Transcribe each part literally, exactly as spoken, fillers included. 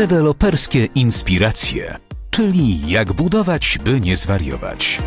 Deweloperskie inspiracje, czyli jak budować, by nie zwariować.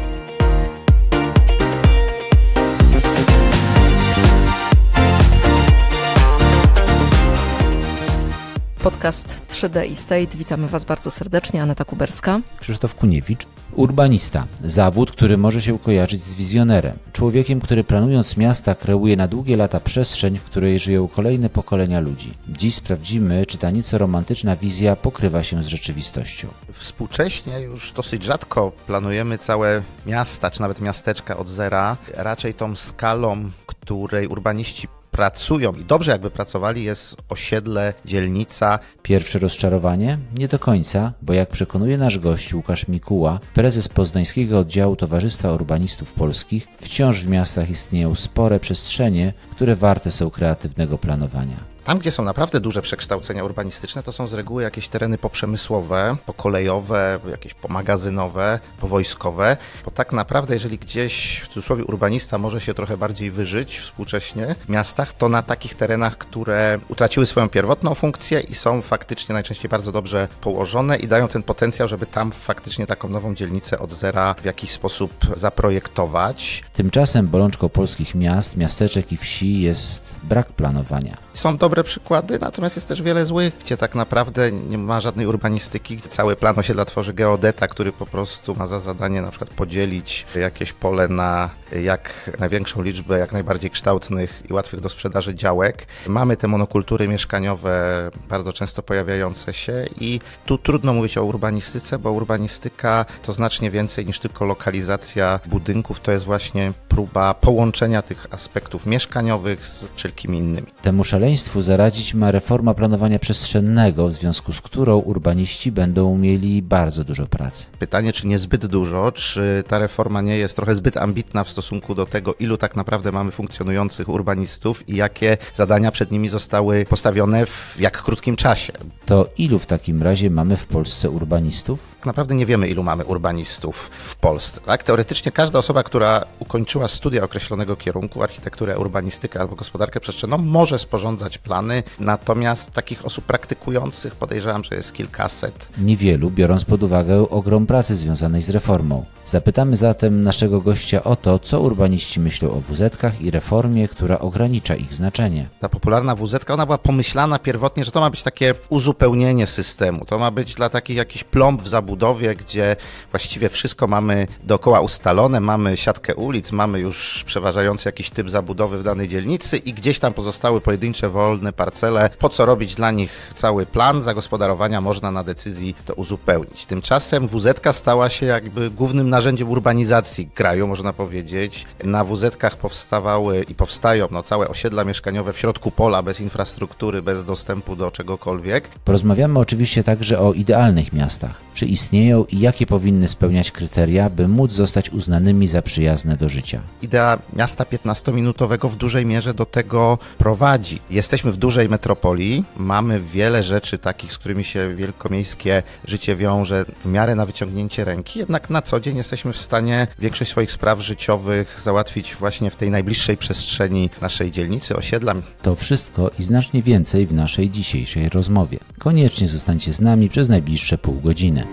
Podcast trzy D Estate. Witamy Was bardzo serdecznie. Aneta Kuberska. Krzysztof Kuniewicz. Urbanista. Zawód, który może się kojarzyć z wizjonerem. Człowiekiem, który planując miasta kreuje na długie lata przestrzeń, w której żyją kolejne pokolenia ludzi. Dziś sprawdzimy, czy ta nieco romantyczna wizja pokrywa się z rzeczywistością. Współcześnie już dosyć rzadko planujemy całe miasta, czy nawet miasteczka od zera. Raczej tą skalą, której urbaniści pracują i dobrze jakby pracowali, jest osiedle, dzielnica. Pierwsze rozczarowanie? Nie do końca, bo jak przekonuje nasz gość Łukasz Mikuła, prezes Poznańskiego Oddziału Towarzystwa Urbanistów Polskich, wciąż w miastach istnieją spore przestrzenie, które warte są kreatywnego planowania. Tam, gdzie są naprawdę duże przekształcenia urbanistyczne, to są z reguły jakieś tereny poprzemysłowe, pokolejowe, jakieś pomagazynowe, powojskowe, bo tak naprawdę jeżeli gdzieś, w cudzysłowie, urbanista może się trochę bardziej wyżyć współcześnie w miastach, to na takich terenach, które utraciły swoją pierwotną funkcję i są faktycznie najczęściej bardzo dobrze położone i dają ten potencjał, żeby tam faktycznie taką nową dzielnicę od zera w jakiś sposób zaprojektować. Tymczasem bolączką polskich miast, miasteczek i wsi jest brak planowania. Są dobre Dobre przykłady, natomiast jest też wiele złych, gdzie tak naprawdę nie ma żadnej urbanistyki. Cały plan osiedla tworzy geodeta, który po prostu ma za zadanie na przykład podzielić jakieś pole na jak największą liczbę, jak najbardziej kształtnych i łatwych do sprzedaży działek. Mamy te monokultury mieszkaniowe bardzo często pojawiające się i tu trudno mówić o urbanistyce, bo urbanistyka to znacznie więcej niż tylko lokalizacja budynków. To jest właśnie próba połączenia tych aspektów mieszkaniowych z wszelkimi innymi. Temu szaleństwu zaradzić ma reforma planowania przestrzennego, w związku z którą urbaniści będą mieli bardzo dużo pracy. Pytanie, czy nie zbyt dużo, czy ta reforma nie jest trochę zbyt ambitna w stosunku do tego, ilu tak naprawdę mamy funkcjonujących urbanistów i jakie zadania przed nimi zostały postawione w jak krótkim czasie. To ilu w takim razie mamy w Polsce urbanistów? Tak naprawdę nie wiemy, ilu mamy urbanistów w Polsce. Tak? Teoretycznie każda osoba, która ukończyła studia określonego kierunku, architekturę, urbanistykę albo gospodarkę przestrzenną, może sporządzać plany, natomiast takich osób praktykujących podejrzewam, że jest kilkaset. Niewielu, biorąc pod uwagę ogrom pracy związanej z reformą. Zapytamy zatem naszego gościa o to, co urbaniści myślą o wuzetkach i reformie, która ogranicza ich znaczenie. Ta popularna wuzetka, ona była pomyślana pierwotnie, że to ma być takie uzupełnienie systemu. To ma być dla takich jakiś plomb w zabudowie, gdzie właściwie wszystko mamy dookoła ustalone, mamy siatkę ulic, mamy już przeważający jakiś typ zabudowy w danej dzielnicy i gdzieś tam pozostały pojedyncze wolne parcele, po co robić dla nich cały plan zagospodarowania, można na decyzji to uzupełnić. Tymczasem wuzetka stała się jakby głównym narzędziem urbanizacji kraju, można powiedzieć. Na wuzetkach powstawały i powstają no, całe osiedla mieszkaniowe w środku pola, bez infrastruktury, bez dostępu do czegokolwiek. Porozmawiamy oczywiście także o idealnych miastach. Czy istnieją i jakie powinny spełniać kryteria, by móc zostać uznanymi za przyjazne do życia? Idea miasta piętnastominutowego w dużej mierze do tego prowadzi. Jesteśmy w dużej metropolii, mamy wiele rzeczy takich, z którymi się wielkomiejskie życie wiąże w miarę na wyciągnięcie ręki, jednak na co dzień jesteśmy w stanie większość swoich spraw życiowych załatwić właśnie w tej najbliższej przestrzeni naszej dzielnicy, osiedla. To wszystko i znacznie więcej w naszej dzisiejszej rozmowie. Koniecznie zostańcie z nami przez najbliższe pół godziny.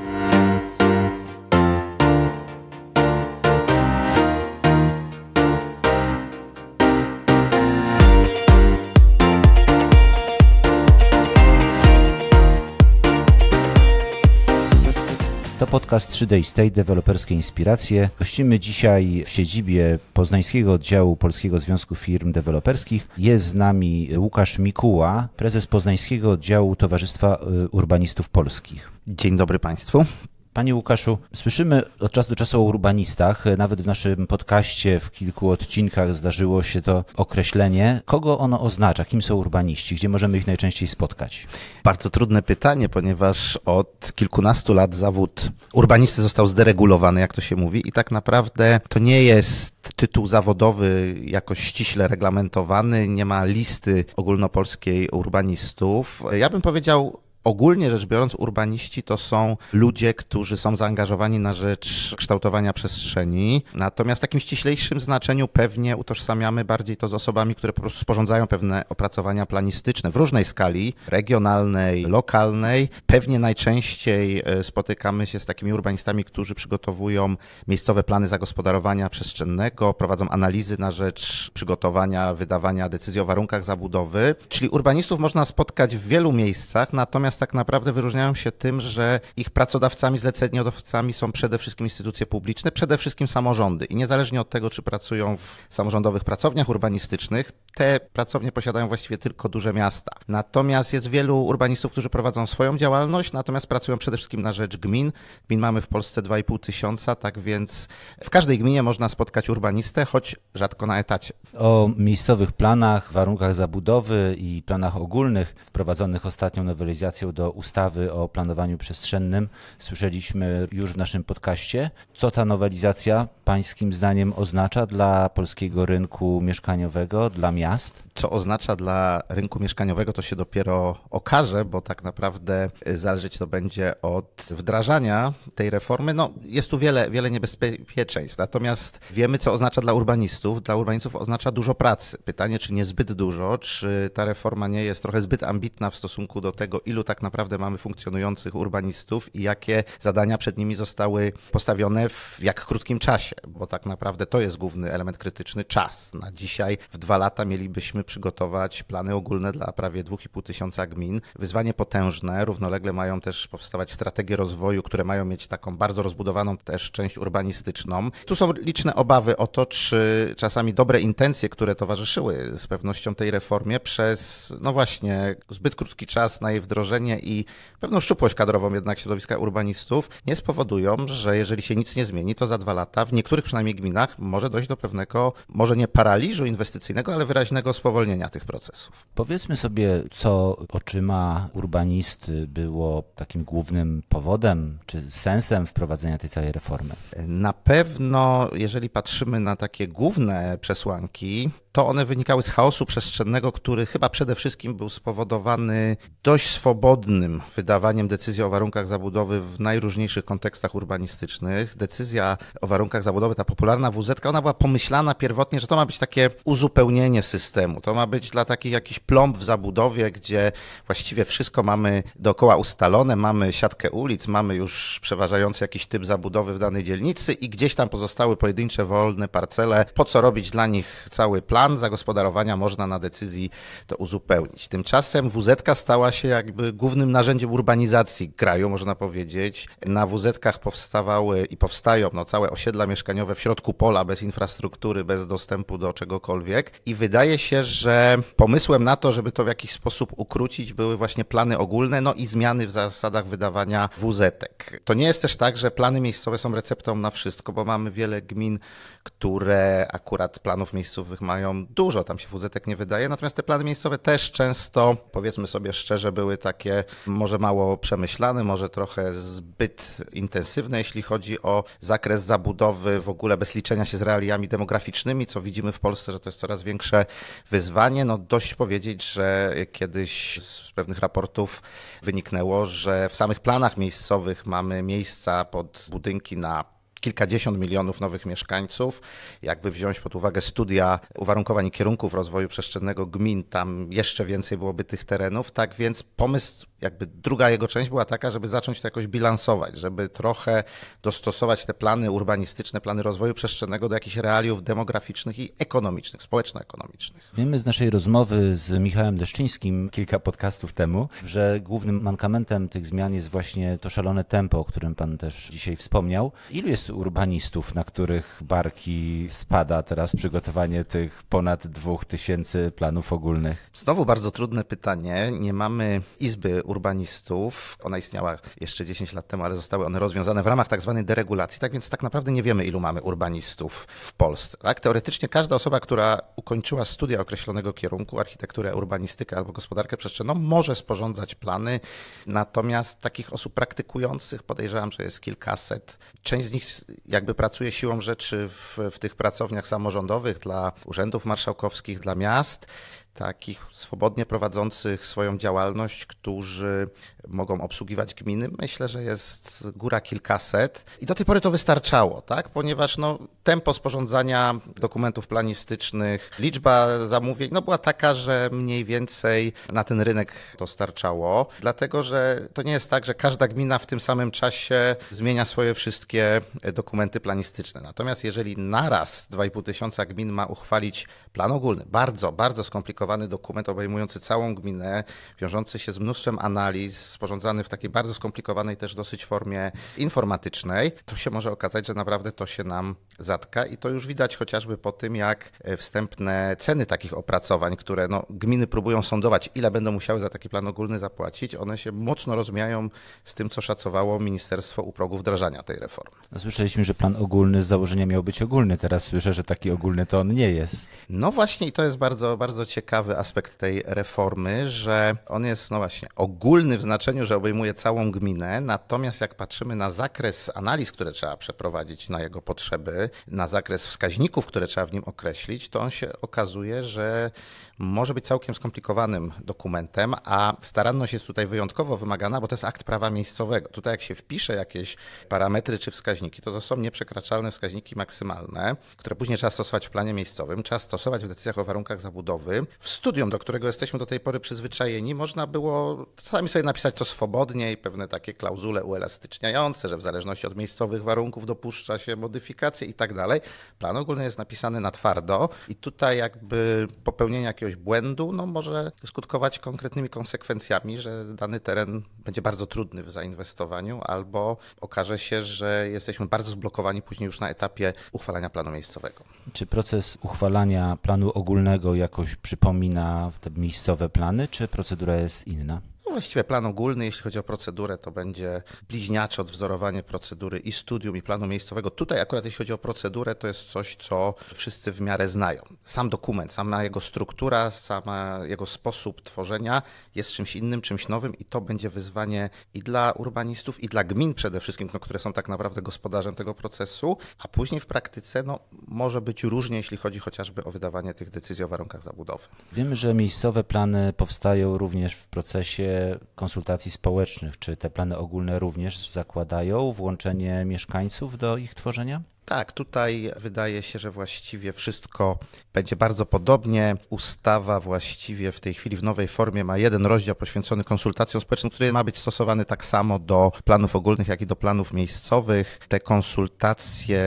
Podcast trzy D Estate, Deweloperskie Inspiracje. Gościmy dzisiaj w siedzibie Poznańskiego Oddziału Polskiego Związku Firm Deweloperskich. Jest z nami Łukasz Mikuła, prezes Poznańskiego Oddziału Towarzystwa Urbanistów Polskich. Dzień dobry Państwu. Panie Łukaszu, słyszymy od czasu do czasu o urbanistach. Nawet w naszym podcaście w kilku odcinkach zdarzyło się to określenie. Kogo ono oznacza? Kim są urbaniści? Gdzie możemy ich najczęściej spotkać? Bardzo trudne pytanie, ponieważ od kilkunastu lat zawód urbanisty został zderegulowany, jak to się mówi, i tak naprawdę to nie jest tytuł zawodowy jakoś ściśle reglamentowany, nie ma listy ogólnopolskiej urbanistów. Ja bym powiedział, Ogólnie rzecz biorąc, urbaniści to są ludzie, którzy są zaangażowani na rzecz kształtowania przestrzeni, natomiast w takim ściślejszym znaczeniu pewnie utożsamiamy bardziej to z osobami, które po prostu sporządzają pewne opracowania planistyczne w różnej skali, regionalnej, lokalnej. Pewnie najczęściej spotykamy się z takimi urbanistami, którzy przygotowują miejscowe plany zagospodarowania przestrzennego, prowadzą analizy na rzecz przygotowania, wydawania decyzji o warunkach zabudowy, czyli urbanistów można spotkać w wielu miejscach, natomiast tak naprawdę wyróżniają się tym, że ich pracodawcami, zleceniodawcami są przede wszystkim instytucje publiczne, przede wszystkim samorządy. I niezależnie od tego, czy pracują w samorządowych pracowniach urbanistycznych, te pracownie posiadają właściwie tylko duże miasta. Natomiast jest wielu urbanistów, którzy prowadzą swoją działalność, natomiast pracują przede wszystkim na rzecz gmin. Gmin mamy w Polsce dwa i pół tysiąca, tak więc w każdej gminie można spotkać urbanistę, choć rzadko na etacie. O miejscowych planach, warunkach zabudowy i planach ogólnych wprowadzonych ostatnią nowelizacją do ustawy o planowaniu przestrzennym słyszeliśmy już w naszym podcaście. Co ta nowelizacja pańskim zdaniem oznacza dla polskiego rynku mieszkaniowego, dla miast? Co oznacza dla rynku mieszkaniowego, to się dopiero okaże, bo tak naprawdę zależeć to będzie od wdrażania tej reformy. No, jest tu wiele, wiele niebezpieczeństw, natomiast wiemy, co oznacza dla urbanistów. Dla urbanistów oznacza dużo pracy. Pytanie, czy nie zbyt dużo, czy ta reforma nie jest trochę zbyt ambitna w stosunku do tego, ilu tak naprawdę mamy funkcjonujących urbanistów i jakie zadania przed nimi zostały postawione w jak krótkim czasie, bo tak naprawdę to jest główny element krytyczny, czas. Na dzisiaj w dwa lata mielibyśmy przygotować plany ogólne dla prawie dwa i pół tysiąca gmin. Wyzwanie potężne, równolegle mają też powstawać strategie rozwoju, które mają mieć taką bardzo rozbudowaną też część urbanistyczną. Tu są liczne obawy o to, czy czasami dobre intencje, które towarzyszyły z pewnością tej reformie przez, no właśnie, zbyt krótki czas na jej wdrożenie i pewną szczupłość kadrową jednak środowiska urbanistów nie spowodują, że jeżeli się nic nie zmieni, to za dwa lata w niektórych przynajmniej gminach może dojść do pewnego, może nie paraliżu inwestycyjnego, ale wyraźnego spowolnienia tych procesów. Powiedzmy sobie, co oczyma urbanisty było takim głównym powodem czy sensem wprowadzenia tej całej reformy? Na pewno, jeżeli patrzymy na takie główne przesłanki, to one wynikały z chaosu przestrzennego, który chyba przede wszystkim był spowodowany dość swobodnym wydawaniem decyzji o warunkach zabudowy w najróżniejszych kontekstach urbanistycznych. Decyzja o warunkach zabudowy, ta popularna wuzetka, ona była pomyślana pierwotnie, że to ma być takie uzupełnienie systemu. To ma być dla takich jakiś plomb w zabudowie, gdzie właściwie wszystko mamy dookoła ustalone, mamy siatkę ulic, mamy już przeważający jakiś typ zabudowy w danej dzielnicy i gdzieś tam pozostały pojedyncze wolne parcele. Po co robić dla nich cały plan? Plan zagospodarowania można na decyzji to uzupełnić. Tymczasem wuzetka stała się jakby głównym narzędziem urbanizacji kraju, można powiedzieć. Na wuzetkach powstawały i powstają no, całe osiedla mieszkaniowe w środku pola, bez infrastruktury, bez dostępu do czegokolwiek. I wydaje się, że pomysłem na to, żeby to w jakiś sposób ukrócić, były właśnie plany ogólne, no i zmiany w zasadach wydawania wuzetek. To nie jest też tak, że plany miejscowe są receptą na wszystko, bo mamy wiele gmin, które akurat planów miejscowych mają dużo, tam się wuzetek nie wydaje, natomiast te plany miejscowe też często, powiedzmy sobie szczerze, były takie może mało przemyślane, może trochę zbyt intensywne, jeśli chodzi o zakres zabudowy, w ogóle bez liczenia się z realiami demograficznymi, co widzimy w Polsce, że to jest coraz większe wyzwanie. No dość powiedzieć, że kiedyś z pewnych raportów wyniknęło, że w samych planach miejscowych mamy miejsca pod budynki na kilkadziesiąt milionów nowych mieszkańców. Jakby wziąć pod uwagę studia uwarunkowań i kierunków rozwoju przestrzennego gmin, tam jeszcze więcej byłoby tych terenów, tak więc pomysł, jakby druga jego część była taka, żeby zacząć to jakoś bilansować, żeby trochę dostosować te plany urbanistyczne, plany rozwoju przestrzennego do jakichś realiów demograficznych i ekonomicznych, społeczno-ekonomicznych. Wiemy z naszej rozmowy z Michałem Deszczyńskim kilka podcastów temu, że głównym mankamentem tych zmian jest właśnie to szalone tempo, o którym pan też dzisiaj wspomniał. Ilu jest urbanistów, na których barki spada teraz przygotowanie tych ponad dwóch tysięcy planów ogólnych? Znowu bardzo trudne pytanie. Nie mamy izby urbanistów. Ona istniała jeszcze dziesięć lat temu, ale zostały one rozwiązane w ramach tak zwanej deregulacji, tak więc tak naprawdę nie wiemy, ilu mamy urbanistów w Polsce. Tak? Teoretycznie każda osoba, która ukończyła studia określonego kierunku, architekturę, urbanistykę albo gospodarkę przestrzenną, może sporządzać plany, natomiast takich osób praktykujących podejrzewam, że jest kilkaset. Część z nich jakby pracuje siłą rzeczy w, w tych pracowniach samorządowych dla urzędów marszałkowskich, dla miast. takich swobodnie prowadzących swoją działalność, którzy mogą obsługiwać gminy, myślę, że jest góra kilkaset. I do tej pory to wystarczało, tak? Ponieważ no, tempo sporządzania dokumentów planistycznych, liczba zamówień no, była taka, że mniej więcej na ten rynek to starczało. Dlatego, że to nie jest tak, że każda gmina w tym samym czasie zmienia swoje wszystkie dokumenty planistyczne. Natomiast jeżeli naraz dwa i pół tysiąca gmin ma uchwalić plan ogólny, bardzo, bardzo skomplikowany dokument obejmujący całą gminę, wiążący się z mnóstwem analiz, sporządzany w takiej bardzo skomplikowanej też dosyć formie informatycznej, to się może okazać, że naprawdę to się nam zatka i to już widać chociażby po tym, jak wstępne ceny takich opracowań, które no, gminy próbują sądować, ile będą musiały za taki plan ogólny zapłacić, one się mocno rozmijają z tym, co szacowało ministerstwo u progu wdrażania tej reformy. Słyszeliśmy, że plan ogólny z założenia miał być ogólny, teraz słyszę, że taki ogólny to on nie jest. No właśnie i to jest bardzo, bardzo ciekawy aspekt tej reformy, że on jest no właśnie ogólny w znaczeniu, że obejmuje całą gminę, natomiast jak patrzymy na zakres analiz, które trzeba przeprowadzić na jego potrzeby, na zakres wskaźników, które trzeba w nim określić, to on się okazuje, że może być całkiem skomplikowanym dokumentem, a staranność jest tutaj wyjątkowo wymagana, bo to jest akt prawa miejscowego. Tutaj jak się wpisze jakieś parametry czy wskaźniki, to to są nieprzekraczalne wskaźniki maksymalne, które później trzeba stosować w planie miejscowym, trzeba stosować w decyzjach o warunkach zabudowy. W studium, do którego jesteśmy do tej pory przyzwyczajeni, można było czasami sobie napisać to swobodnie i pewne takie klauzule uelastyczniające, że w zależności od miejscowych warunków dopuszcza się modyfikacje i tak dalej. Plan ogólny jest napisany na twardo i tutaj jakby popełnienie jakiegoś błędu no może skutkować konkretnymi konsekwencjami, że dany teren będzie bardzo trudny w zainwestowaniu albo okaże się, że jesteśmy bardzo zblokowani później już na etapie uchwalania planu miejscowego. Czy proces uchwalania planu ogólnego jakoś przypomina te miejscowe plany, czy procedura jest inna? Właściwie plan ogólny, jeśli chodzi o procedurę, to będzie bliźniacze odwzorowanie procedury i studium, i planu miejscowego. Tutaj akurat jeśli chodzi o procedurę, to jest coś, co wszyscy w miarę znają. Sam dokument, sama jego struktura, sama jego sposób tworzenia jest czymś innym, czymś nowym i to będzie wyzwanie i dla urbanistów, i dla gmin przede wszystkim, no, które są tak naprawdę gospodarzem tego procesu, a później w praktyce no, może być różnie, jeśli chodzi chociażby o wydawanie tych decyzji o warunkach zabudowy. Wiemy, że miejscowe plany powstają również w procesie konsultacji społecznych. Czy te plany ogólne również zakładają włączenie mieszkańców do ich tworzenia? Tak, tutaj wydaje się, że właściwie wszystko będzie bardzo podobnie. Ustawa właściwie w tej chwili w nowej formie ma jeden rozdział poświęcony konsultacjom społecznym, który ma być stosowany tak samo do planów ogólnych, jak i do planów miejscowych. Te konsultacje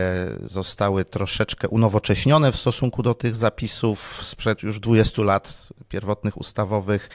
zostały troszeczkę unowocześnione w stosunku do tych zapisów sprzed już dwudziestu lat pierwotnych ustawowych.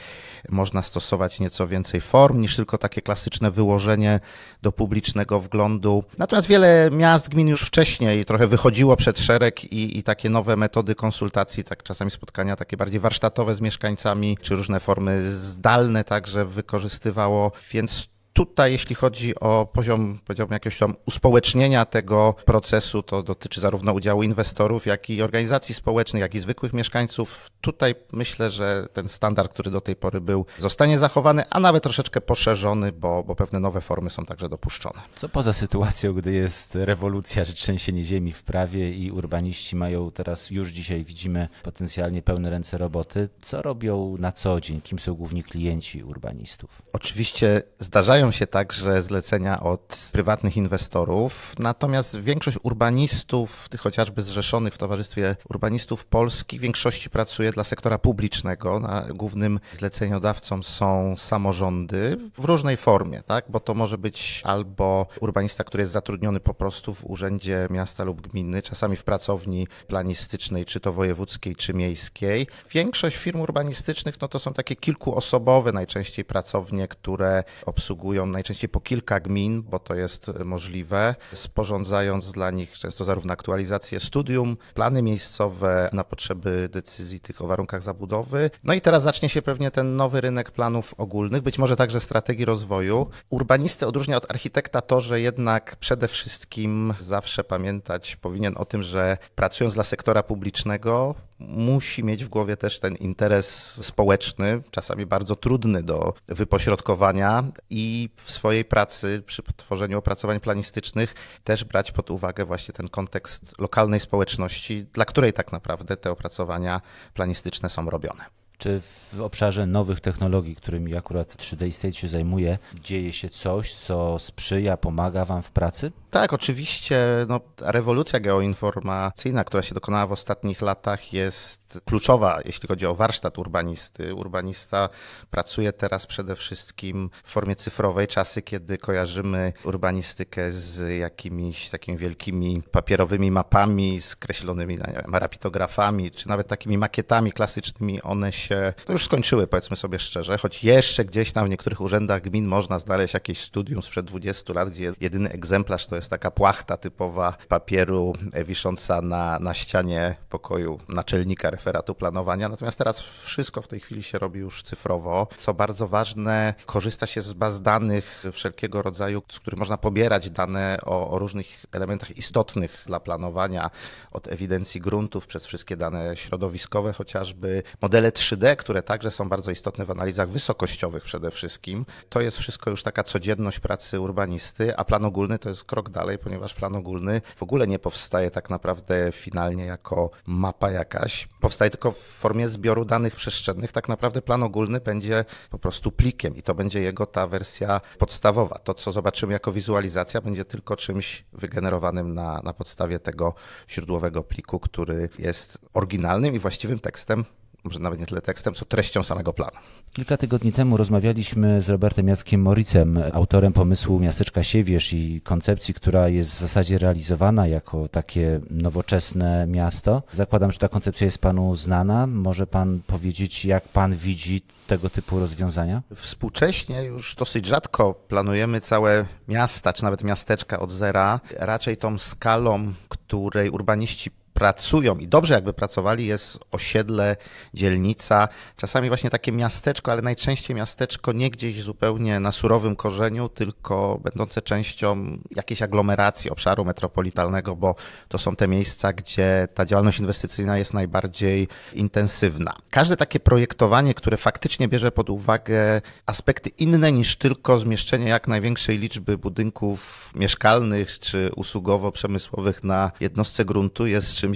Można stosować nieco więcej form niż tylko takie klasyczne wyłożenie do publicznego wglądu. Natomiast wiele miast, gmin już wcześniej i trochę wychodziło przed szereg i, i takie nowe metody konsultacji, tak czasami spotkania takie bardziej warsztatowe z mieszkańcami, czy różne formy zdalne także wykorzystywało, więc tutaj, jeśli chodzi o poziom, powiedziałbym, jakiegoś tam uspołecznienia tego procesu, to dotyczy zarówno udziału inwestorów, jak i organizacji społecznych, jak i zwykłych mieszkańców. Tutaj myślę, że ten standard, który do tej pory był, zostanie zachowany, a nawet troszeczkę poszerzony, bo, bo pewne nowe formy są także dopuszczone. Co poza sytuacją, gdy jest rewolucja czy trzęsienie ziemi w prawie i urbaniści mają teraz, już dzisiaj widzimy, potencjalnie pełne ręce roboty. Co robią na co dzień? Kim są główni klienci urbanistów? Oczywiście zdarzają się także zlecenia od prywatnych inwestorów, natomiast większość urbanistów, tych chociażby zrzeszonych w Towarzystwie Urbanistów Polskich, w większości pracuje dla sektora publicznego. Głównym zleceniodawcą są samorządy w różnej formie, tak? Bo to może być albo urbanista, który jest zatrudniony po prostu w urzędzie miasta lub gminy, czasami w pracowni planistycznej, czy to wojewódzkiej, czy miejskiej. Większość firm urbanistycznych no to są takie kilkuosobowe najczęściej pracownie, które obsługują najczęściej po kilka gmin, bo to jest możliwe, sporządzając dla nich często zarówno aktualizacje studium, plany miejscowe na potrzeby decyzji tych o warunkach zabudowy. No i teraz zacznie się pewnie ten nowy rynek planów ogólnych, być może także strategii rozwoju. Urbanistę odróżnia od architekta to, że jednak przede wszystkim zawsze pamiętać powinien o tym, że pracując dla sektora publicznego, musi mieć w głowie też ten interes społeczny, czasami bardzo trudny do wypośrodkowania i w swojej pracy przy tworzeniu opracowań planistycznych też brać pod uwagę właśnie ten kontekst lokalnej społeczności, dla której tak naprawdę te opracowania planistyczne są robione. Czy w obszarze nowych technologii, którymi akurat trzy D Estate się zajmuje, dzieje się coś, co sprzyja, pomaga Wam w pracy? Tak, oczywiście. No, rewolucja geoinformacyjna, która się dokonała w ostatnich latach, jest kluczowa, jeśli chodzi o warsztat urbanisty. Urbanista pracuje teraz przede wszystkim w formie cyfrowej. Czasy, kiedy kojarzymy urbanistykę z jakimiś takimi wielkimi papierowymi mapami, skreślonymi rapitografami, czy nawet takimi makietami klasycznymi, one się To już skończyły, powiedzmy sobie szczerze, choć jeszcze gdzieś tam w niektórych urzędach gmin można znaleźć jakieś studium sprzed dwudziestu lat, gdzie jedyny egzemplarz to jest taka płachta typowa papieru wisząca na, na ścianie pokoju naczelnika referatu planowania. Natomiast teraz wszystko w tej chwili się robi już cyfrowo. Co bardzo ważne, korzysta się z baz danych wszelkiego rodzaju, z których można pobierać dane o, o różnych elementach istotnych dla planowania, od ewidencji gruntów przez wszystkie dane środowiskowe, chociażby modele trzy D, które także są bardzo istotne w analizach wysokościowych przede wszystkim. To jest wszystko już taka codzienność pracy urbanisty, a plan ogólny to jest krok dalej, ponieważ plan ogólny w ogóle nie powstaje tak naprawdę finalnie jako mapa jakaś. Powstaje tylko w formie zbioru danych przestrzennych. Tak naprawdę plan ogólny będzie po prostu plikiem i to będzie jego ta wersja podstawowa. To, co zobaczymy jako wizualizacja, będzie tylko czymś wygenerowanym na, na podstawie tego źródłowego pliku, który jest oryginalnym i właściwym tekstem, może nawet nie tyle tekstem, co treścią samego planu. Kilka tygodni temu rozmawialiśmy z Robertem Jackiem Moricem, autorem pomysłu Miasteczka Siewierz i koncepcji, która jest w zasadzie realizowana jako takie nowoczesne miasto. Zakładam, że ta koncepcja jest Panu znana. Może Pan powiedzieć, jak Pan widzi tego typu rozwiązania? Współcześnie już dosyć rzadko planujemy całe miasta, czy nawet miasteczka od zera. Raczej tą skalą, której urbaniści pracują i dobrze jakby pracowali, jest osiedle, dzielnica, czasami właśnie takie miasteczko, ale najczęściej miasteczko nie gdzieś zupełnie na surowym korzeniu, tylko będące częścią jakiejś aglomeracji obszaru metropolitalnego, bo to są te miejsca, gdzie ta działalność inwestycyjna jest najbardziej intensywna. Każde takie projektowanie, które faktycznie bierze pod uwagę aspekty inne niż tylko zmieszczenie jak największej liczby budynków mieszkalnych czy usługowo-przemysłowych na jednostce gruntu, jest czymś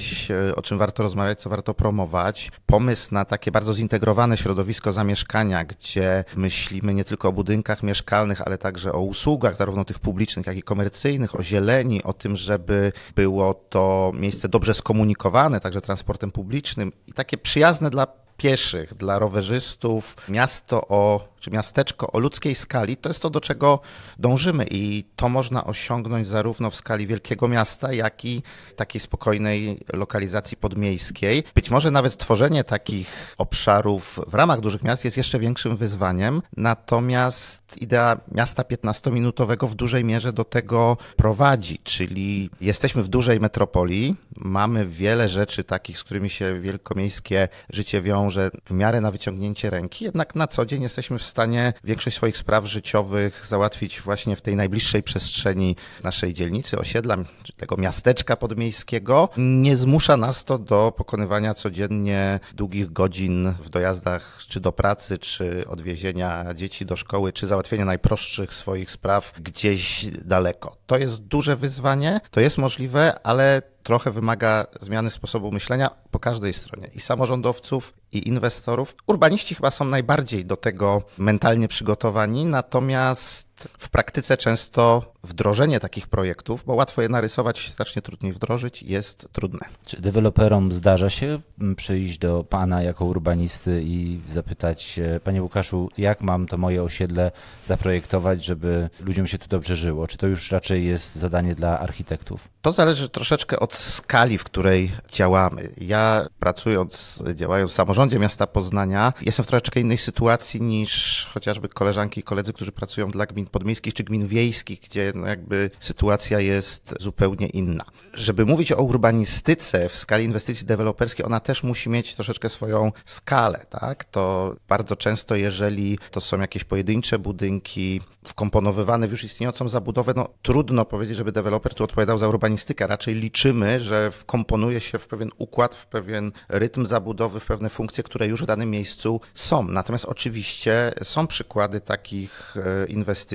o czym warto rozmawiać, co warto promować. Pomysł na takie bardzo zintegrowane środowisko zamieszkania, gdzie myślimy nie tylko o budynkach mieszkalnych, ale także o usługach, zarówno tych publicznych, jak i komercyjnych, o zieleni, o tym, żeby było to miejsce dobrze skomunikowane, także transportem publicznym i takie przyjazne dla pieszych, dla rowerzystów, miasto o, czy miasteczko o ludzkiej skali, to jest to, do czego dążymy i to można osiągnąć zarówno w skali wielkiego miasta, jak i takiej spokojnej lokalizacji podmiejskiej. Być może nawet tworzenie takich obszarów w ramach dużych miast jest jeszcze większym wyzwaniem, natomiast idea miasta piętnastominutowego w dużej mierze do tego prowadzi, czyli jesteśmy w dużej metropolii, mamy wiele rzeczy takich, z którymi się wielkomiejskie życie wiąże, że w miarę na wyciągnięcie ręki, jednak na co dzień jesteśmy w stanie większość swoich spraw życiowych załatwić właśnie w tej najbliższej przestrzeni naszej dzielnicy, osiedla, czy tego miasteczka podmiejskiego. Nie zmusza nas to do pokonywania codziennie długich godzin w dojazdach czy do pracy, czy odwiezienia dzieci do szkoły, czy załatwienia najprostszych swoich spraw gdzieś daleko. To jest duże wyzwanie, to jest możliwe, ale trochę wymaga zmiany sposobu myślenia po każdej stronie i samorządowców, i inwestorów. Urbaniści chyba są najbardziej do tego mentalnie przygotowani, natomiast w praktyce często wdrożenie takich projektów, bo łatwo je narysować, znacznie trudniej wdrożyć, jest trudne. Czy deweloperom zdarza się przyjść do Pana jako urbanisty i zapytać: Panie Łukaszu, jak mam to moje osiedle zaprojektować, żeby ludziom się tu dobrze żyło? Czy to już raczej jest zadanie dla architektów? To zależy troszeczkę od skali, w której działamy. Ja pracując, działając w samorządzie miasta Poznania, jestem w troszeczkę innej sytuacji niż chociażby koleżanki i koledzy, którzy pracują dla gmin podmiejskich czy gmin wiejskich, gdzie no jakby sytuacja jest zupełnie inna. Żeby mówić o urbanistyce w skali inwestycji deweloperskiej, ona też musi mieć troszeczkę swoją skalę, tak? To bardzo często, jeżeli to są jakieś pojedyncze budynki wkomponowywane w już istniejącą zabudowę, no trudno powiedzieć, żeby deweloper tu odpowiadał za urbanistykę. Raczej liczymy, że wkomponuje się w pewien układ, w pewien rytm zabudowy, w pewne funkcje, które już w danym miejscu są. Natomiast oczywiście są przykłady takich inwestycji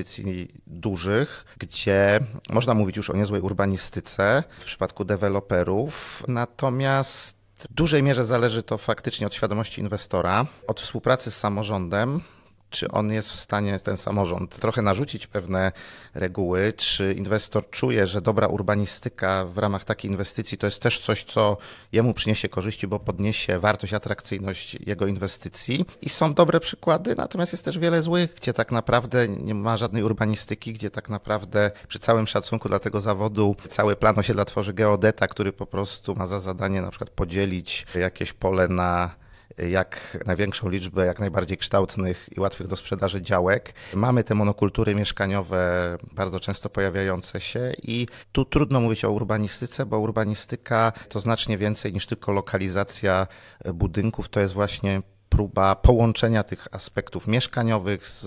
dużych, gdzie można mówić już o niezłej urbanistyce w przypadku deweloperów, natomiast W dużej mierze zależy to faktycznie od świadomości inwestora, od współpracy z samorządem, czy on jest w stanie, ten samorząd, trochę narzucić pewne reguły, czy inwestor czuje, że dobra urbanistyka w ramach takiej inwestycji to jest też coś, co jemu przyniesie korzyści, bo podniesie wartość, atrakcyjność jego inwestycji. I są dobre przykłady, natomiast jest też wiele złych, gdzie tak naprawdę nie ma żadnej urbanistyki, gdzie tak naprawdę przy całym szacunku dla tego zawodu cały plan osiedla tworzy geodeta, który po prostu ma za zadanie na przykład podzielić jakieś pole na jak największą liczbę, jak najbardziej kształtnych i łatwych do sprzedaży działek. Mamy te monokultury mieszkaniowe bardzo często pojawiające się i tu trudno mówić o urbanistyce, bo urbanistyka to znacznie więcej niż tylko lokalizacja budynków. To jest właśnie próba połączenia tych aspektów mieszkaniowych z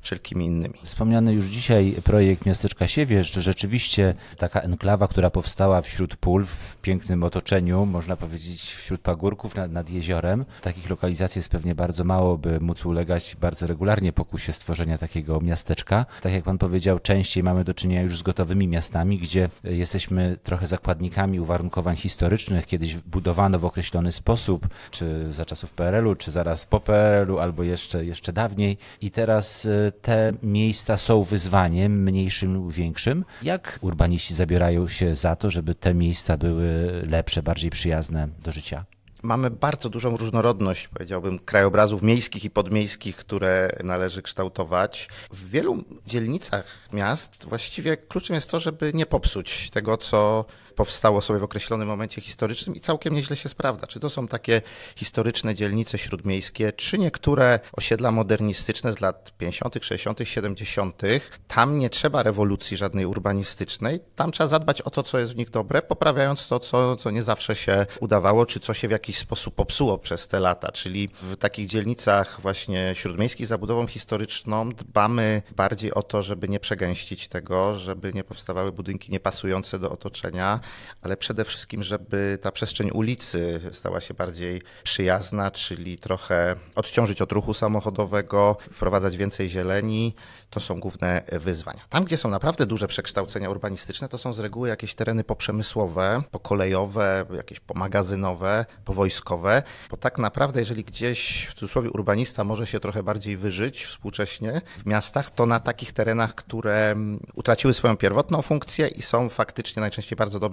wszelkimi innymi. Wspomniany już dzisiaj projekt Miasteczka Siewierz, rzeczywiście taka enklawa, która powstała wśród pól, w pięknym otoczeniu, można powiedzieć wśród pagórków nad, nad jeziorem. Takich lokalizacji jest pewnie bardzo mało, by móc ulegać bardzo regularnie pokusie stworzenia takiego miasteczka. Tak jak pan powiedział, częściej mamy do czynienia już z gotowymi miastami, gdzie jesteśmy trochę zakładnikami uwarunkowań historycznych. Kiedyś budowano w określony sposób, czy za czasów P R L u, czy zaraz po P R L u, albo jeszcze, jeszcze dawniej. I teraz te miejsca są wyzwaniem mniejszym lub większym. Jak urbaniści zabierają się za to, żeby te miejsca były lepsze, bardziej przyjazne do życia? Mamy bardzo dużą różnorodność, powiedziałbym, krajobrazów miejskich i podmiejskich, które należy kształtować. W wielu dzielnicach miast właściwie kluczem jest to, żeby nie popsuć tego, co powstało sobie w określonym momencie historycznym i całkiem nieźle się sprawdza. Czy to są takie historyczne dzielnice śródmiejskie, czy niektóre osiedla modernistyczne z lat pięćdziesiątych, sześćdziesiątych, siedemdziesiątych. Tam nie trzeba rewolucji żadnej urbanistycznej, tam trzeba zadbać o to, co jest w nich dobre, poprawiając to, co, co nie zawsze się udawało, czy co się w jakiś sposób popsuło przez te lata. Czyli w takich dzielnicach właśnie śródmiejskich z zabudową historyczną dbamy bardziej o to, żeby nie przegęścić tego, żeby nie powstawały budynki niepasujące do otoczenia, ale przede wszystkim, żeby ta przestrzeń ulicy stała się bardziej przyjazna, czyli trochę odciążyć od ruchu samochodowego, wprowadzać więcej zieleni. To są główne wyzwania. Tam, gdzie są naprawdę duże przekształcenia urbanistyczne, to są z reguły jakieś tereny poprzemysłowe, pokolejowe, jakieś pomagazynowe, powojskowe, bo tak naprawdę, jeżeli gdzieś, w cudzysłowie, urbanista może się trochę bardziej wyżyć współcześnie w miastach, to na takich terenach, które utraciły swoją pierwotną funkcję i są faktycznie najczęściej bardzo dobrze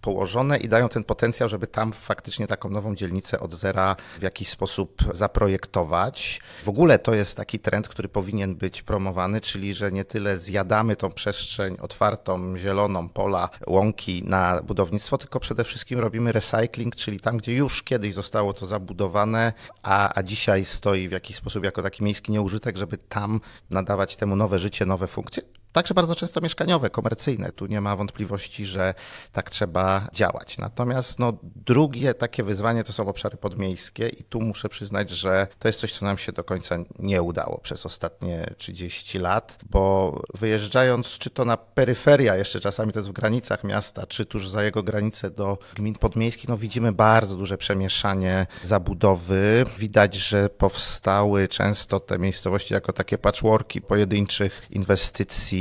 położone i dają ten potencjał, żeby tam faktycznie taką nową dzielnicę od zera w jakiś sposób zaprojektować. W ogóle to jest taki trend, który powinien być promowany, czyli że nie tyle zjadamy tą przestrzeń otwartą, zieloną, pola, łąki na budownictwo, tylko przede wszystkim robimy recycling, czyli tam, gdzie już kiedyś zostało to zabudowane, a, a dzisiaj stoi w jakiś sposób jako taki miejski nieużytek, żeby tam nadawać temu nowe życie, nowe funkcje. Także bardzo często mieszkaniowe, komercyjne. Tu nie ma wątpliwości, że tak trzeba działać. Natomiast no, drugie takie wyzwanie to są obszary podmiejskie i tu muszę przyznać, że to jest coś, co nam się do końca nie udało przez ostatnie trzydzieści lat, bo wyjeżdżając czy to na peryferia, jeszcze czasami to jest w granicach miasta, czy tuż za jego granicę do gmin podmiejskich, no widzimy bardzo duże przemieszanie zabudowy. Widać, że powstały często te miejscowości jako takie patchworki pojedynczych inwestycji,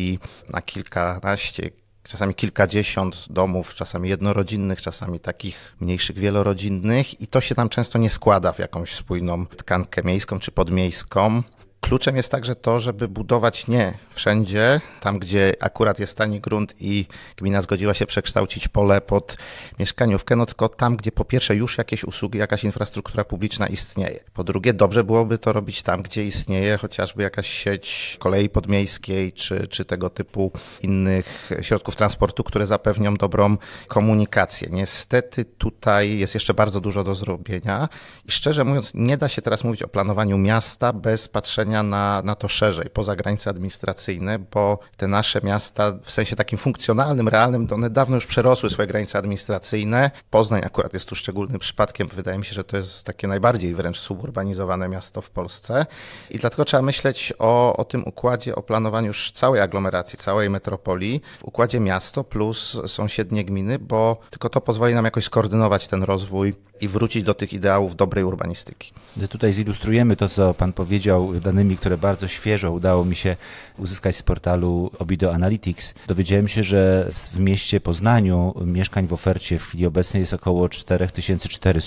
na kilkanaście, czasami kilkadziesiąt domów, czasami jednorodzinnych, czasami takich mniejszych, wielorodzinnych i to się tam często nie składa w jakąś spójną tkankę miejską czy podmiejską. Kluczem jest także to, żeby budować nie wszędzie, tam gdzie akurat jest tani grunt i gmina zgodziła się przekształcić pole pod mieszkaniówkę, no tylko tam, gdzie po pierwsze już jakieś usługi, jakaś infrastruktura publiczna istnieje. Po drugie, dobrze byłoby to robić tam, gdzie istnieje chociażby jakaś sieć kolei podmiejskiej czy, czy tego typu innych środków transportu, które zapewnią dobrą komunikację. Niestety tutaj jest jeszcze bardzo dużo do zrobienia i szczerze mówiąc, nie da się teraz mówić o planowaniu miasta bez patrzenia Na, na to szerzej, poza granice administracyjne, bo te nasze miasta w sensie takim funkcjonalnym, realnym, one dawno już przerosły swoje granice administracyjne. Poznań akurat jest tu szczególnym przypadkiem. Wydaje mi się, że to jest takie najbardziej wręcz suburbanizowane miasto w Polsce i dlatego trzeba myśleć o, o tym układzie, o planowaniu już całej aglomeracji, całej metropolii, w układzie miasto plus sąsiednie gminy, bo tylko to pozwoli nam jakoś skoordynować ten rozwój i wrócić do tych ideałów dobrej urbanistyki. Tutaj zilustrujemy to, co pan powiedział, danymi danymi, które bardzo świeżo udało mi się uzyskać z portalu Obido Analytics, dowiedziałem się, że w mieście Poznaniu mieszkań w ofercie w chwili obecnej jest około cztery tysiące czterysta,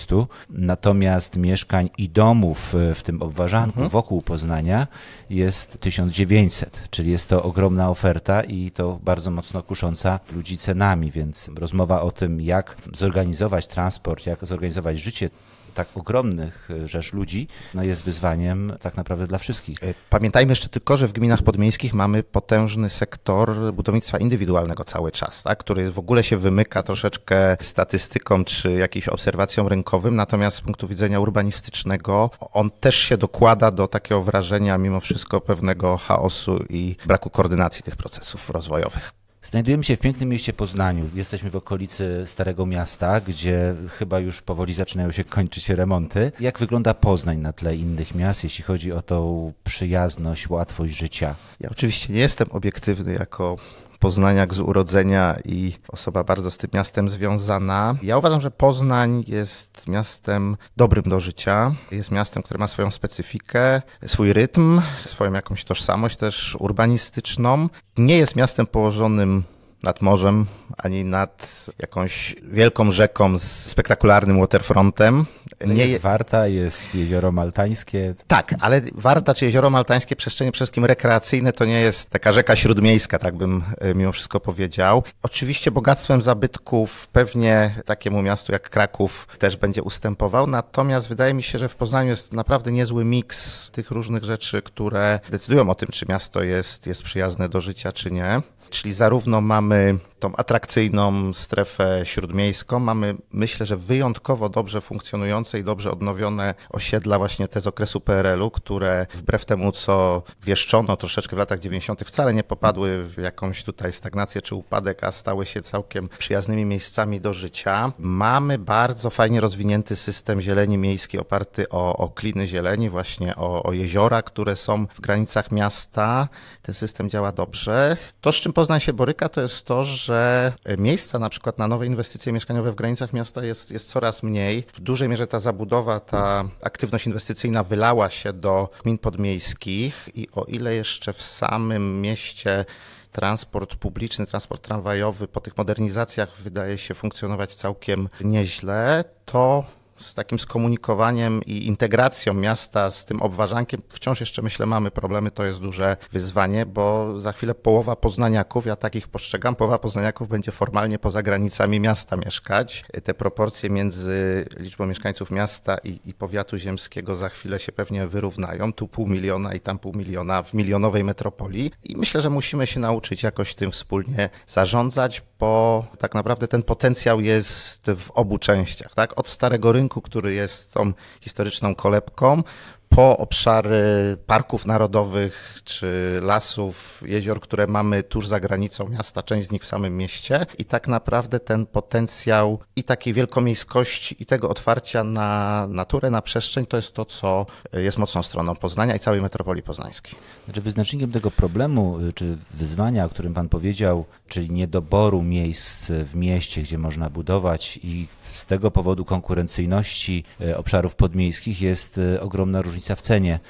natomiast mieszkań i domów w tym obwarzanku mhm. wokół Poznania jest tysiąc dziewięćset, czyli jest to ogromna oferta i to bardzo mocno kusząca ludzi cenami, więc rozmowa o tym, jak zorganizować transport, jak zorganizować życie tak ogromnych rzesz ludzi, no jest wyzwaniem tak naprawdę dla wszystkich. Pamiętajmy jeszcze tylko, że w gminach podmiejskich mamy potężny sektor budownictwa indywidualnego cały czas, tak? Który w ogóle się wymyka troszeczkę statystykom czy jakimś obserwacjom rynkowym, natomiast z punktu widzenia urbanistycznego on też się dokłada do takiego wrażenia mimo wszystko pewnego chaosu i braku koordynacji tych procesów rozwojowych. Znajdujemy się w pięknym mieście Poznaniu. Jesteśmy w okolicy Starego Miasta, gdzie chyba już powoli zaczynają się kończyć remonty. Jak wygląda Poznań na tle innych miast, jeśli chodzi o tą przyjazność, łatwość życia? Ja oczywiście nie jestem obiektywny jako poznaniak z urodzenia i osoba bardzo z tym miastem związana. Ja uważam, że Poznań jest miastem dobrym do życia. Jest miastem, które ma swoją specyfikę, swój rytm, swoją jakąś tożsamość też urbanistyczną. Nie jest miastem położonym nad morzem, ani nad jakąś wielką rzeką z spektakularnym waterfrontem. Nie jest Warta, jest Jezioro Maltańskie. Tak, ale Warta czy Jezioro Maltańskie, przestrzenie przede wszystkim rekreacyjne, to nie jest taka rzeka śródmiejska, tak bym mimo wszystko powiedział. Oczywiście bogactwem zabytków pewnie takiemu miastu jak Kraków też będzie ustępował, natomiast wydaje mi się, że w Poznaniu jest naprawdę niezły miks tych różnych rzeczy, które decydują o tym, czy miasto jest, jest przyjazne do życia, czy nie. Czyli zarówno mamy tą atrakcyjną strefę śródmiejską, mamy, myślę, że wyjątkowo dobrze funkcjonujące i dobrze odnowione osiedla właśnie te z okresu P R L u, które wbrew temu, co wieszczono troszeczkę w latach dziewięćdziesiątych, wcale nie popadły w jakąś tutaj stagnację czy upadek, a stały się całkiem przyjaznymi miejscami do życia. Mamy bardzo fajnie rozwinięty system zieleni miejskiej oparty o, o kliny zieleni, właśnie o, o jeziora, które są w granicach miasta. Ten system działa dobrze. To, z czym Poznań się boryka, to jest to, że miejsca na przykład na nowe inwestycje mieszkaniowe w granicach miasta jest, jest coraz mniej. W dużej mierze ta zabudowa, ta aktywność inwestycyjna wylała się do gmin podmiejskich i o ile jeszcze w samym mieście transport publiczny, transport tramwajowy po tych modernizacjach wydaje się funkcjonować całkiem nieźle, to z takim skomunikowaniem i integracją miasta z tym obwarzankiem wciąż jeszcze, myślę, mamy problemy. To jest duże wyzwanie, bo za chwilę połowa poznaniaków, ja takich postrzegam, połowa poznaniaków będzie formalnie poza granicami miasta mieszkać. Te proporcje między liczbą mieszkańców miasta i, i powiatu ziemskiego za chwilę się pewnie wyrównają. Tu pół miliona i tam pół miliona w milionowej metropolii. I myślę, że musimy się nauczyć jakoś tym wspólnie zarządzać, bo tak naprawdę ten potencjał jest w obu częściach, tak? Od starego rynku, który jest tą historyczną kolebką, po obszary parków narodowych czy lasów, jezior, które mamy tuż za granicą miasta, część z nich w samym mieście. I tak naprawdę ten potencjał i takiej wielkomiejskości i tego otwarcia na naturę, na przestrzeń, to jest to, co jest mocną stroną Poznania i całej metropolii poznańskiej. Znaczy wyznacznikiem tego problemu czy wyzwania, o którym pan powiedział, czyli niedoboru miejsc w mieście, gdzie można budować i z tego powodu konkurencyjności obszarów podmiejskich jest ogromna różnica w cenie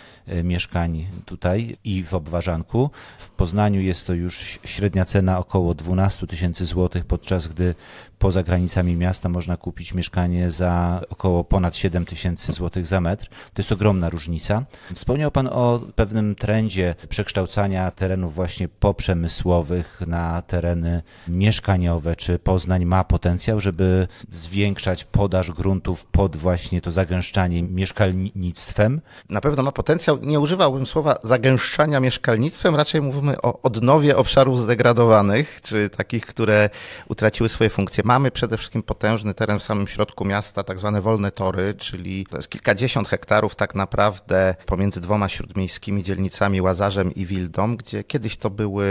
mieszkań tutaj i w obwarzanku. W Poznaniu jest to już średnia cena około dwanaście tysięcy złotych, podczas gdy poza granicami miasta można kupić mieszkanie za około ponad siedem tysięcy złotych za metr. To jest ogromna różnica. Wspomniał pan o pewnym trendzie przekształcania terenów właśnie poprzemysłowych na tereny mieszkaniowe. Czy Poznań ma potencjał, żeby zwiększać podaż gruntów pod właśnie to zagęszczanie mieszkalnictwem? Na pewno ma potencjał. Nie używałbym słowa zagęszczania mieszkalnictwem, raczej mówimy o odnowie obszarów zdegradowanych, czy takich, które utraciły swoje funkcje. Mamy przede wszystkim potężny teren w samym środku miasta, tak zwane wolne tory, czyli to jest kilkadziesiąt hektarów tak naprawdę pomiędzy dwoma śródmiejskimi dzielnicami, Łazarzem i Wildą, gdzie kiedyś to były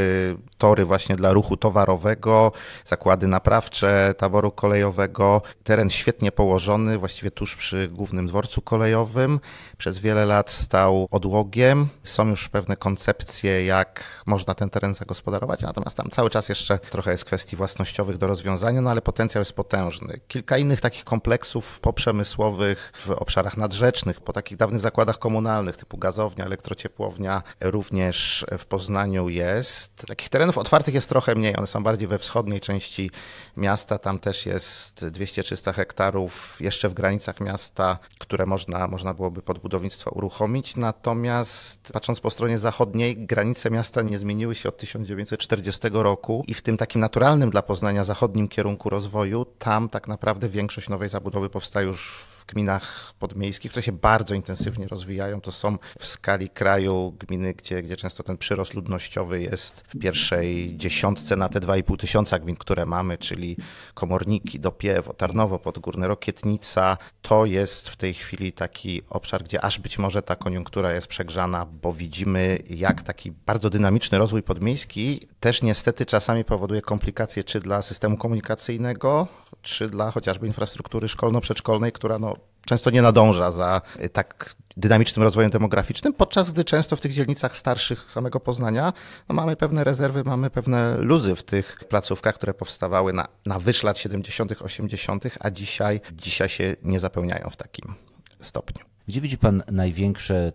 tory właśnie dla ruchu towarowego, zakłady naprawcze, taboru kolejowego. teren świetnie położony, właściwie tuż przy głównym dworcu kolejowym. Przez wiele lat stał odłogiem. Są już pewne koncepcje, jak można ten teren zagospodarować, natomiast tam cały czas jeszcze trochę jest kwestii własnościowych do rozwiązania, no ale potencjał jest potężny. Kilka innych takich kompleksów poprzemysłowych w obszarach nadrzecznych, po takich dawnych zakładach komunalnych typu gazownia, elektrociepłownia również w Poznaniu jest. Takich terenów otwartych jest trochę mniej, one są bardziej we wschodniej części miasta, tam też jest dwieście trzysta hektarów jeszcze w granicach miasta, które można, można byłoby pod budownictwo uruchomić, natomiast patrząc po stronie zachodniej, granice miasta nie zmieniły się od tysiąc dziewięćset czterdziestego roku i w tym takim naturalnym dla Poznania zachodnim kierunku rozwoju, tam tak naprawdę większość nowej zabudowy powstaje już w gminach podmiejskich, które się bardzo intensywnie rozwijają. To są w skali kraju gminy, gdzie, gdzie często ten przyrost ludnościowy jest w pierwszej dziesiątce na te dwa i pół tysiąca gmin, które mamy, czyli Komorniki, Dopiewo, Tarnowo, Podgórne, Rokietnica. To jest w tej chwili taki obszar, gdzie aż być może ta koniunktura jest przegrzana, bo widzimy, jak taki bardzo dynamiczny rozwój podmiejski też niestety czasami powoduje komplikacje czy dla systemu komunikacyjnego, czy dla chociażby infrastruktury szkolno-przedszkolnej, która no często nie nadąża za tak dynamicznym rozwojem demograficznym, podczas gdy często w tych dzielnicach starszych samego Poznania no mamy pewne rezerwy, mamy pewne luzy w tych placówkach, które powstawały na, na wyż lat siedemdziesiątych, osiemdziesiątych, a dzisiaj, dzisiaj się nie zapełniają w takim stopniu. Gdzie widzi pan największe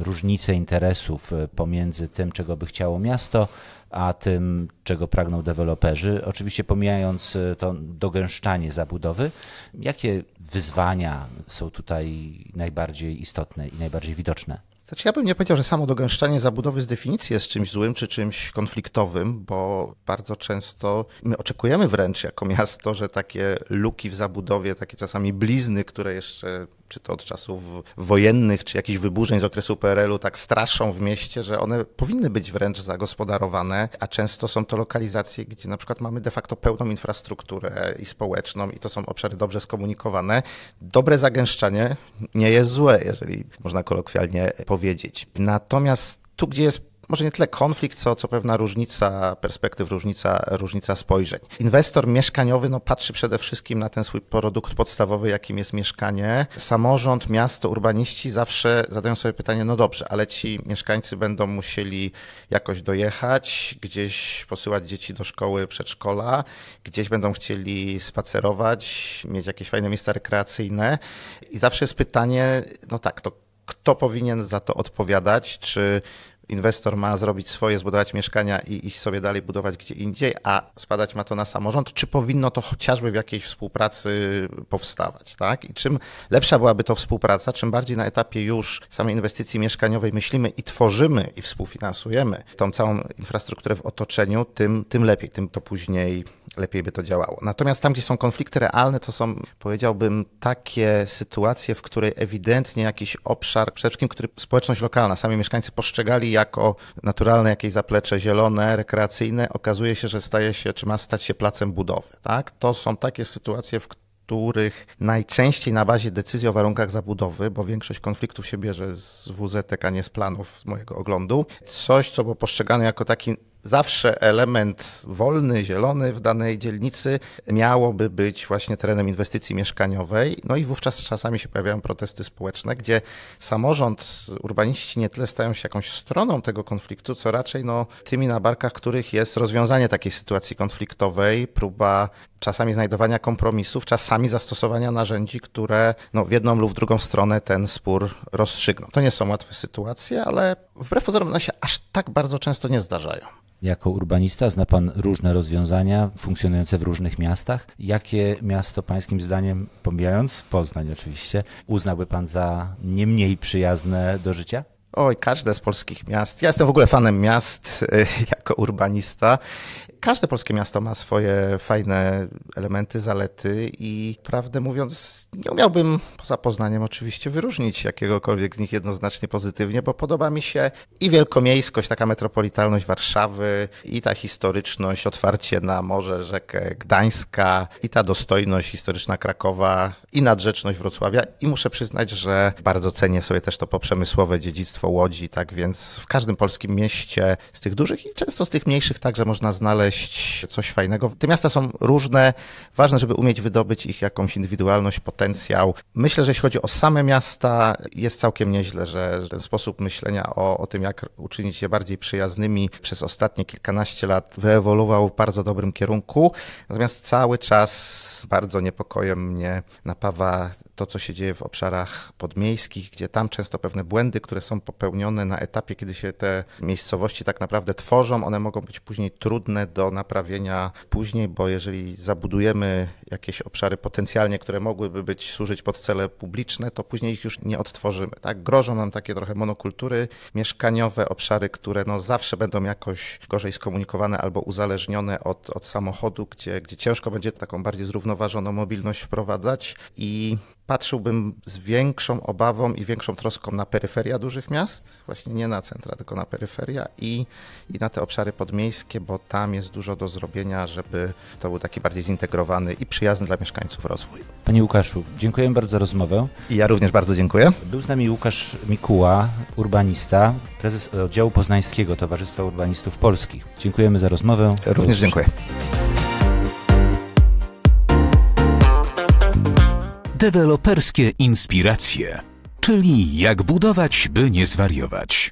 różnice interesów pomiędzy tym, czego by chciało miasto, a tym, czego pragną deweloperzy? Oczywiście pomijając to dogęszczanie zabudowy, jakie wyzwania są tutaj najbardziej istotne i najbardziej widoczne? Znaczy, ja bym nie powiedział, że samo dogęszczanie zabudowy z definicji jest czymś złym czy czymś konfliktowym, bo bardzo często my oczekujemy wręcz jako miasto, że takie luki w zabudowie, takie czasami blizny, które jeszcze czy to od czasów wojennych, czy jakichś wyburzeń z okresu P R L-u tak straszą w mieście, że one powinny być wręcz zagospodarowane, a często są to lokalizacje, gdzie na przykład mamy de facto pełną infrastrukturę i społeczną i to są obszary dobrze skomunikowane. Dobre zagęszczanie nie jest złe, jeżeli można kolokwialnie powiedzieć. Natomiast tu, gdzie jest może nie tyle konflikt, co, co pewna różnica perspektyw, różnica, różnica spojrzeń. Inwestor mieszkaniowy no, patrzy przede wszystkim na ten swój produkt podstawowy, jakim jest mieszkanie. Samorząd, miasto, urbaniści zawsze zadają sobie pytanie, no dobrze, ale ci mieszkańcy będą musieli jakoś dojechać, gdzieś posyłać dzieci do szkoły, przedszkola, gdzieś będą chcieli spacerować, mieć jakieś fajne miejsca rekreacyjne. I zawsze jest pytanie, no tak, to kto powinien za to odpowiadać, czy inwestor ma zrobić swoje, zbudować mieszkania i iść sobie dalej budować gdzie indziej, a spadać ma to na samorząd, czy powinno to chociażby w jakiejś współpracy powstawać, tak? I czym lepsza byłaby to współpraca, czym bardziej na etapie już samej inwestycji mieszkaniowej myślimy i tworzymy i współfinansujemy tą całą infrastrukturę w otoczeniu, tym, tym lepiej, tym to później lepiej by to działało. Natomiast tam, gdzie są konflikty realne, to są, powiedziałbym, takie sytuacje, w której ewidentnie jakiś obszar, przede wszystkim, który społeczność lokalna, sami mieszkańcy postrzegali jako naturalne jakieś zaplecze zielone, rekreacyjne, okazuje się, że staje się, czy ma stać się placem budowy. Tak? To są takie sytuacje, w których najczęściej na bazie decyzji o warunkach zabudowy, bo większość konfliktów się bierze z wuzetek, a nie z planów z mojego oglądu, coś, co było postrzegane jako taki zawsze element wolny, zielony w danej dzielnicy miałoby być właśnie terenem inwestycji mieszkaniowej. No i wówczas czasami się pojawiają protesty społeczne, gdzie samorząd, urbaniści nie tyle stają się jakąś stroną tego konfliktu, co raczej no, tymi na barkach, których jest rozwiązanie takiej sytuacji konfliktowej, próba czasami znajdowania kompromisów, czasami zastosowania narzędzi, które no, w jedną lub w drugą stronę ten spór rozstrzygną. To nie są łatwe sytuacje, ale wbrew pozorom one się aż tak bardzo często nie zdarzają. Jako urbanista zna pan różne rozwiązania funkcjonujące w różnych miastach. Jakie miasto pańskim zdaniem, pomijając Poznań oczywiście, uznałby pan za nie mniej przyjazne do życia? Oj, każde z polskich miast. Ja jestem w ogóle fanem miast jako urbanista. Każde polskie miasto ma swoje fajne elementy, zalety i prawdę mówiąc nie umiałbym poza Poznaniem oczywiście wyróżnić jakiegokolwiek z nich jednoznacznie pozytywnie, bo podoba mi się i wielkomiejskość, taka metropolitalność Warszawy i ta historyczność, otwarcie na morze, rzekę Gdańska i ta dostojność historyczna Krakowa i nadrzeczność Wrocławia i muszę przyznać, że bardzo cenię sobie też to poprzemysłowe dziedzictwo województwo Łodzi, tak więc w każdym polskim mieście z tych dużych i często z tych mniejszych także można znaleźć coś fajnego. Te miasta są różne, ważne, żeby umieć wydobyć ich jakąś indywidualność, potencjał. Myślę, że jeśli chodzi o same miasta, jest całkiem nieźle, że ten sposób myślenia o, o tym, jak uczynić je bardziej przyjaznymi, przez ostatnie kilkanaście lat wyewoluował w bardzo dobrym kierunku. Natomiast cały czas bardzo niepokojem mnie napawa to, co się dzieje w obszarach podmiejskich, gdzie tam często pewne błędy, które są popełnione na etapie, kiedy się te miejscowości tak naprawdę tworzą, one mogą być później trudne do naprawienia później, bo jeżeli zabudujemy jakieś obszary potencjalnie, które mogłyby być służyć pod cele publiczne, to później ich już nie odtworzymy. Tak? Grożą nam takie trochę monokultury mieszkaniowe, obszary, które no zawsze będą jakoś gorzej skomunikowane albo uzależnione od, od samochodu, gdzie, gdzie ciężko będzie taką bardziej zrównoważoną mobilność wprowadzać i patrzyłbym z większą obawą i większą troską na peryferia dużych miast, właśnie nie na centra, tylko na peryferia i, i na te obszary podmiejskie, bo tam jest dużo do zrobienia, żeby to był taki bardziej zintegrowany i przyjazny dla mieszkańców rozwój. Panie Łukaszu, dziękuję bardzo za rozmowę. I ja również bardzo dziękuję. Był z nami Łukasz Mikuła, urbanista, prezes oddziału Poznańskiego Towarzystwa Urbanistów Polskich. Dziękujemy za rozmowę. Również dziękuję. Deweloperskie inspiracje, czyli jak budować, by nie zwariować.